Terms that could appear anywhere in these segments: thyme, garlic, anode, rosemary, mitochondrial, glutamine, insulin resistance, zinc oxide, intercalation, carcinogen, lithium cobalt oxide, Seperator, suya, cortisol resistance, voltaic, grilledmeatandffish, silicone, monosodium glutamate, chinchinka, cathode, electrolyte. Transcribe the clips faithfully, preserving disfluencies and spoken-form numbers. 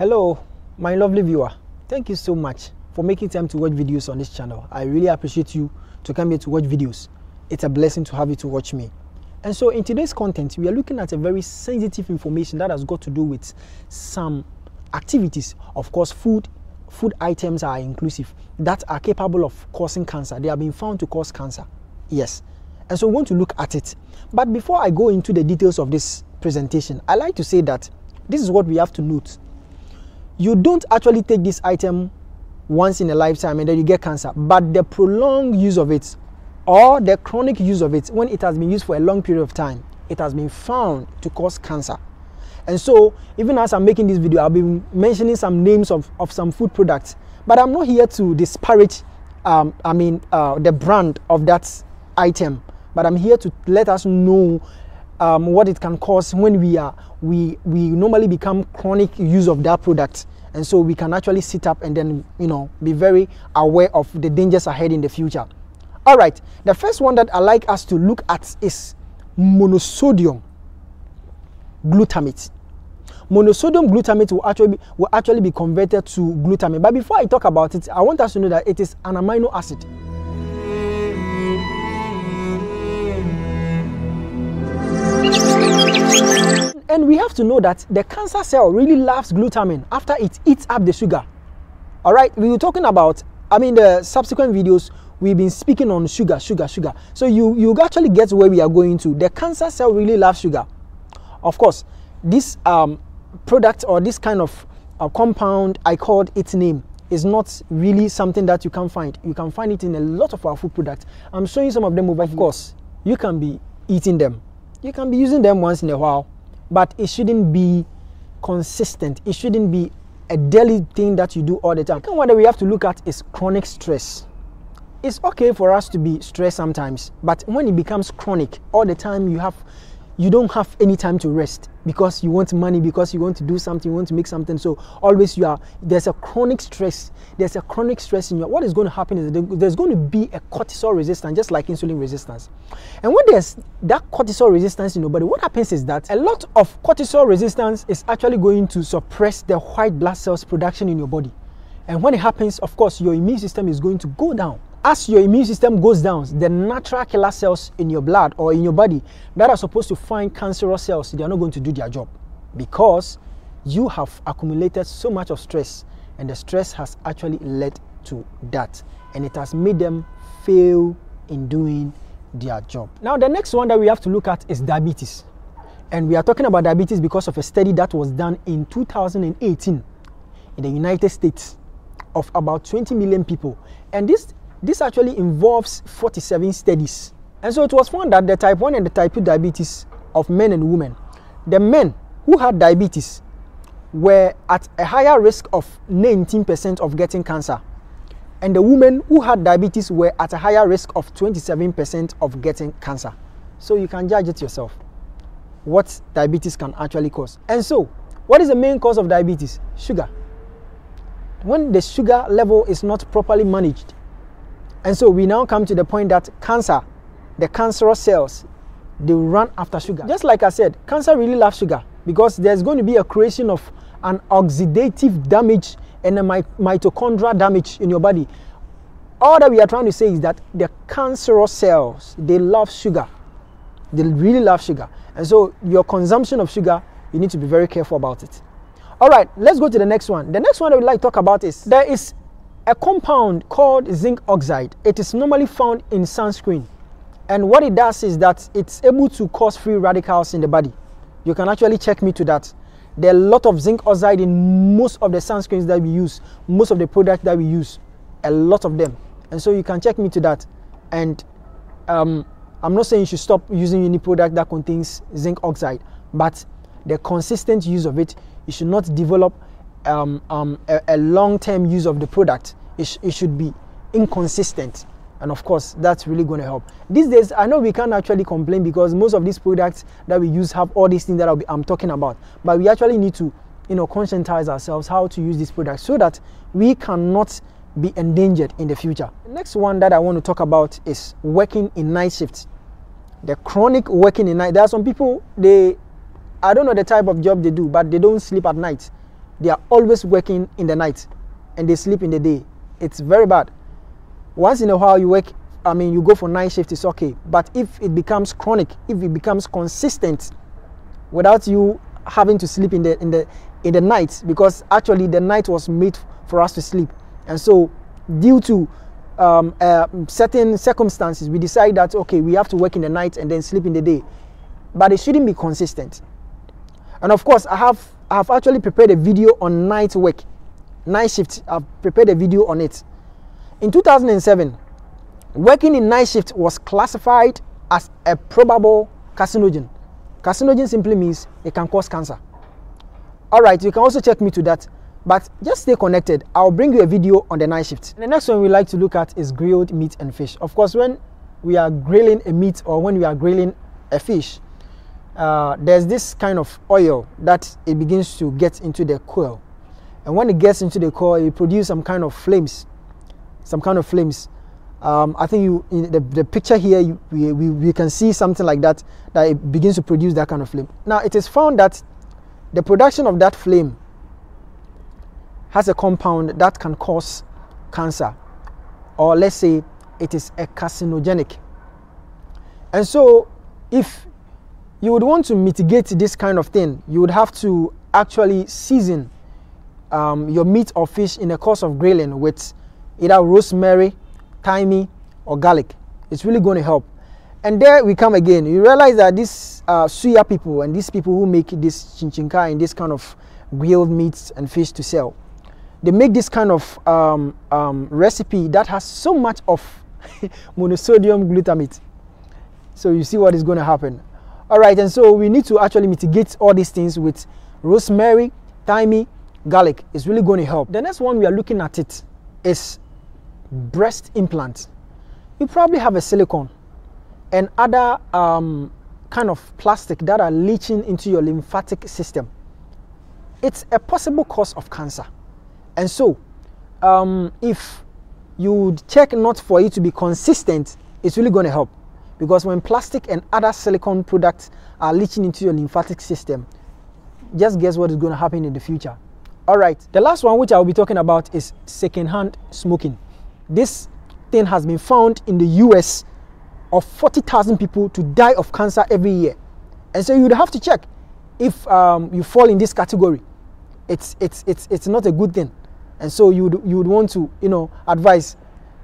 Hello, my lovely viewer. Thank you so much for making time to watch videos on this channel. I really appreciate you to come here to watch videos. It's a blessing to have you to watch me. And so in today's content, we are looking at a very sensitive information that has got to do with some activities. Of course, food food items are inclusive that are capable of causing cancer. They have been found to cause cancer. Yes. And so we want to look at it. But before I go into the details of this presentation, I like to say that this is what we have to note. You don't actually take this item once in a lifetime and then you get cancer, but the prolonged use of it or the chronic use of it, when it has been used for a long period of time, it has been found to cause cancer. And so even as I'm making this video, I'll be mentioning some names of, of some food products, but I'm not here to disparage um, I mean uh, the brand of that item, but I'm here to let us know Um, what it can cause when we are we we normally become chronic use of that product, and so we can actually sit up and then, you know, be very aware of the dangers ahead in the future. All right, the first one that I like us to look at is monosodium glutamate. Monosodium glutamate will actually be, will actually be converted to glutamate. But before I talk about it, I want us to know that it is an amino acid. And we have to know that the cancer cell really loves glutamine after it eats up the sugar. All right, we were talking about, I mean, the subsequent videos, we've been speaking on sugar, sugar, sugar. So you, you actually get where we are going to. The cancer cell really loves sugar. Of course, this um, product or this kind of uh, compound, I called its name, is not really something that you can find. You can find it in a lot of our food products. I'm showing some of them over here. Of course, you can be eating them. You can be using them once in a while, but it shouldn't be consistent. It shouldn't be a daily thing that you do all the time. The second one that we have to look at is chronic stress. It's okay for us to be stressed sometimes, but when it becomes chronic, all the time you have, you don't have any time to rest because you want money, because you want to do something, you want to make something. So always you are, there's a chronic stress. There's a chronic stress in your, what is going to happen is there's going to be a cortisol resistance, just like insulin resistance. And when there's that cortisol resistance in your body, what happens is that a lot of cortisol resistance is actually going to suppress the white blood cells production in your body. And when it happens, of course, your immune system is going to go down. As your immune system goes down, the natural killer cells in your blood or in your body that are supposed to find cancerous cells, they are not going to do their job because you have accumulated so much of stress, and the stress has actually led to that, and it has made them fail in doing their job. Now, the next one that we have to look at is diabetes, and we are talking about diabetes because of a study that was done in two thousand eighteen in the United States of about twenty million people, and this This actually involves forty-seven studies. And so it was found that the type one and the type two diabetes of men and women, the men who had diabetes were at a higher risk of nineteen percent of getting cancer. And the women who had diabetes were at a higher risk of twenty-seven percent of getting cancer. So you can judge it yourself, what diabetes can actually cause. And so, what is the main cause of diabetes? Sugar. When the sugar level is not properly managed, and so we now come to the point that cancer, the cancerous cells, they run after sugar. Just like I said, cancer really loves sugar because there's going to be a creation of an oxidative damage and a mitochondrial damage in your body. All that we are trying to say is that the cancerous cells, they love sugar. They really love sugar. And so your consumption of sugar, you need to be very careful about it. All right, let's go to the next one. The next one I would like to talk about is there is a compound called zinc oxide. It is normally found in sunscreen, and what it does is that it's able to cause free radicals in the body. You can actually check me to that. There are a lot of zinc oxide in most of the sunscreens that we use, most of the products that we use, a lot of them, and so you can check me to that. And um, I'm not saying you should stop using any product that contains zinc oxide, but the consistent use of it, you should not develop Um, um, a, a long-term use of the product. It, sh it should be inconsistent, and of course that's really going to help. These days I know we can't actually complain because most of these products that we use have all these things that I'll be, I'm talking about, but we actually need to, you know, conscientize ourselves how to use these products so that we cannot be endangered in the future. The next one that I want to talk about is working in night shifts. The chronic working in night. There are some people, they, I don't know the type of job they do, but they don't sleep at night. They are always working in the night and they sleep in the day. It's very bad. Once in a while you work, I mean, you go for night shift, it's okay. But if it becomes chronic, if it becomes consistent without you having to sleep in the in the in the night, because actually the night was made for us to sleep, and so due to um, uh, certain circumstances, we decide that okay, we have to work in the night and then sleep in the day, but it shouldn't be consistent. And of course, I have I have actually prepared a video on night work, night shift. I've prepared a video on it. In two thousand seven, working in night shift was classified as a probable carcinogen. Carcinogen simply means it can cause cancer. All right, you can also check me to that, but just stay connected. I'll bring you a video on the night shift. And the next one we like to look at is grilled meat and fish. Of course, when we are grilling a meat or when we are grilling a fish, uh, there's this kind of oil that it begins to get into the coil. And when it gets into the coil, it produces some kind of flames, some kind of flames. Um, I think you, in the, the picture here, you, we, we, we can see something like that, that it begins to produce that kind of flame. Now, it is found that the production of that flame has a compound that can cause cancer, or let's say it is a carcinogenic. And so if you would want to mitigate this kind of thing, you would have to actually season um, your meat or fish in the course of grilling with either rosemary, thyme, or garlic. It's really going to help. And there we come again. You realize that these uh, suya people and these people who make this chinchinka and this kind of grilled meats and fish to sell, they make this kind of um, um, recipe that has so much of monosodium glutamate. So you see what is going to happen. All right, and so we need to actually mitigate all these things with rosemary, thyme, garlic. It's really going to help. The next one we are looking at it is breast implant. You probably have a silicone and other um, kind of plastic that are leaching into your lymphatic system. It's a possible cause of cancer. And so um, if you check not for it to be consistent, it's really going to help, because when plastic and other silicone products are leaching into your lymphatic system, just guess what is going to happen in the future. All right, the last one which I'll be talking about is secondhand smoking. This thing has been found in the U S of forty thousand people to die of cancer every year. And so you'd have to check if um, you fall in this category. It's, it's, it's, it's not a good thing. And so you'd, you'd want to, you know, advise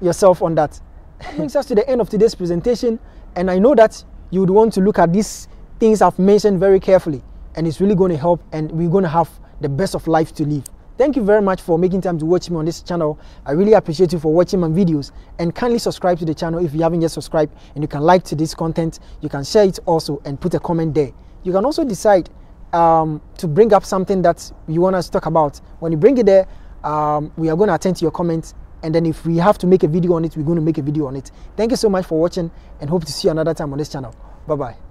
yourself on that. That brings us to the end of today's presentation. And I know that you would want to look at these things I've mentioned very carefully. And it's really going to help, and we're going to have the best of life to live. Thank you very much for making time to watch me on this channel. I really appreciate you for watching my videos, and kindly subscribe to the channel if you haven't yet subscribed, and you can like to this content. You can share it also and put a comment there. You can also decide um, to bring up something that you want us to talk about. When you bring it there, um, we are going to attend to your comments, and then if we have to make a video on it, we're going to make a video on it. Thank you so much for watching, and hope to see you another time on this channel. Bye-bye.